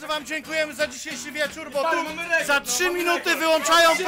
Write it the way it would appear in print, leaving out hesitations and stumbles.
bardzo wam dziękujemy za dzisiejszy wieczór, bo tu za 3 minuty wyłączają prąd.